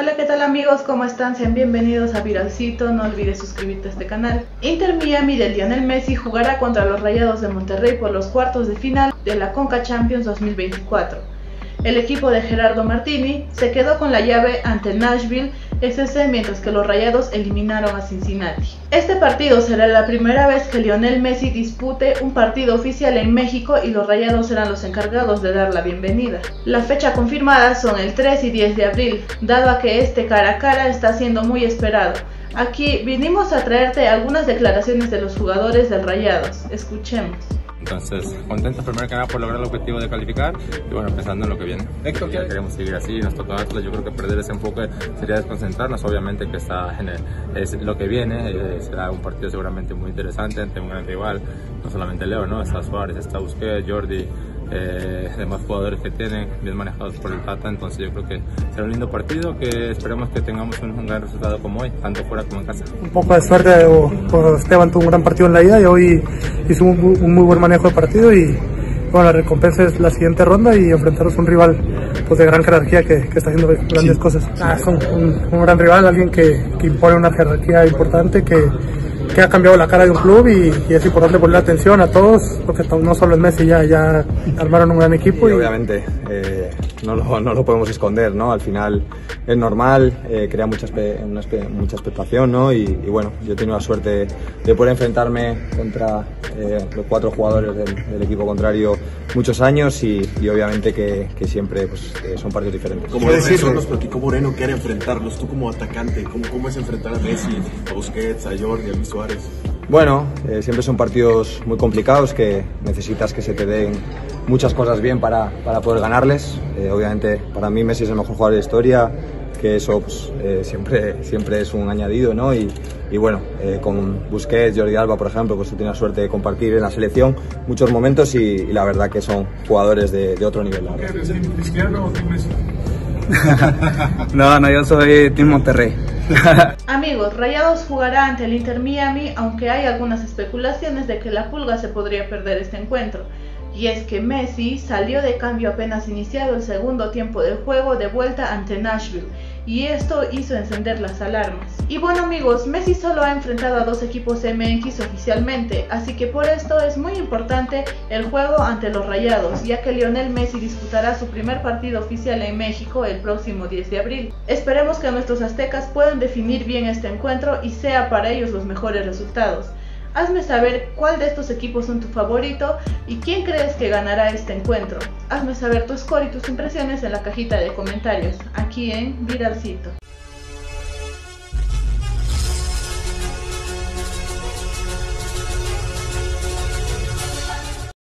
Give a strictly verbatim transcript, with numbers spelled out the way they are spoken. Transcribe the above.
Hola, ¿qué tal amigos? ¿Cómo están? Sean bienvenidos a Viralcito, no olvides suscribirte a este canal. Inter Miami de Lionel Messi jugará contra los Rayados de Monterrey por los cuartos de final de la Concacaf Champions dos mil veinticuatro. El equipo de Gerardo Martini se quedó con la llave ante Nashville F C mientras que los Rayados eliminaron a Cincinnati. Este partido será la primera vez que Lionel Messi dispute un partido oficial en México y los Rayados serán los encargados de dar la bienvenida. La fecha confirmada son el tres y diez de abril, dado a que este cara a cara está siendo muy esperado. Aquí vinimos a traerte algunas declaraciones de los jugadores del Rayados, escuchemos. Entonces, contentos primero que nada por lograr el objetivo de calificar y bueno, pensando en lo que viene. Héctor, ya queremos seguir así, nos toca Atlas, yo creo que perder ese enfoque sería desconcentrarnos, obviamente que está en el, es lo que viene, eh, será un partido seguramente muy interesante ante un gran rival, no solamente Leo, ¿no? Está Suárez, está Busquets, Jordi, eh, demás jugadores que tienen, bien manejados por el Tata, entonces yo creo que será un lindo partido que esperemos que tengamos un, un gran resultado como hoy, tanto fuera como en casa. Un poco de suerte, o, Esteban tuvo un gran partido en la ida y hoy hizo un, un muy buen manejo de partido y bueno, la recompensa es la siguiente ronda y enfrentarnos a un rival pues, de gran jerarquía que, que está haciendo grandes sí. cosas. Ah, es un, un, un gran rival, alguien que, que impone una jerarquía importante, que, que ha cambiado la cara de un club y, y es importante ponerle atención a todos, porque no solo es Messi, ya, ya armaron un gran equipo. Y, y... obviamente eh, no, lo, no lo podemos esconder, ¿no? Al final es normal, eh, crea mucha, una, mucha expectación, ¿no? Y, y bueno, yo he tenido la suerte de poder enfrentarme contra eh, los cuatro jugadores del, del equipo contrario muchos años y, y obviamente que, que siempre pues, eh, son partidos diferentes. Como eso nos platicó Moreno que era enfrentarlos, tú como atacante, ¿cómo, cómo es enfrentar a Messi, a Busquets, a Jordi, a Luis Suárez? Bueno, eh, siempre son partidos muy complicados que necesitas que se te den muchas cosas bien para, para poder ganarles. Eh, obviamente para mí Messi es el mejor jugador de la historia, que eso pues, eh, siempre, siempre es un añadido, ¿no? Y, y bueno, eh, con Busquets, Jordi Alba, por ejemplo, pues he tenido la suerte de compartir en la selección muchos momentos y, y la verdad que son jugadores de, de otro nivel. ¿Eres Tim Cristiano o Tim Messi? No, no, yo soy Tim Monterrey. Amigos, Rayados jugará ante el Inter Miami, aunque hay algunas especulaciones de que la pulga se podría perder este encuentro. Y es que Messi salió de cambio apenas iniciado el segundo tiempo del juego de vuelta ante Nashville, y esto hizo encender las alarmas. Y bueno amigos, Messi solo ha enfrentado a dos equipos M X oficialmente, así que por esto es muy importante el juego ante los Rayados, ya que Lionel Messi disputará su primer partido oficial en México el próximo diez de abril. Esperemos que nuestros aztecas puedan definir bien este encuentro y sea para ellos los mejores resultados. Hazme saber cuál de estos equipos son tu favorito y quién crees que ganará este encuentro. Hazme saber tu score y tus impresiones en la cajita de comentarios, aquí en Viralcito.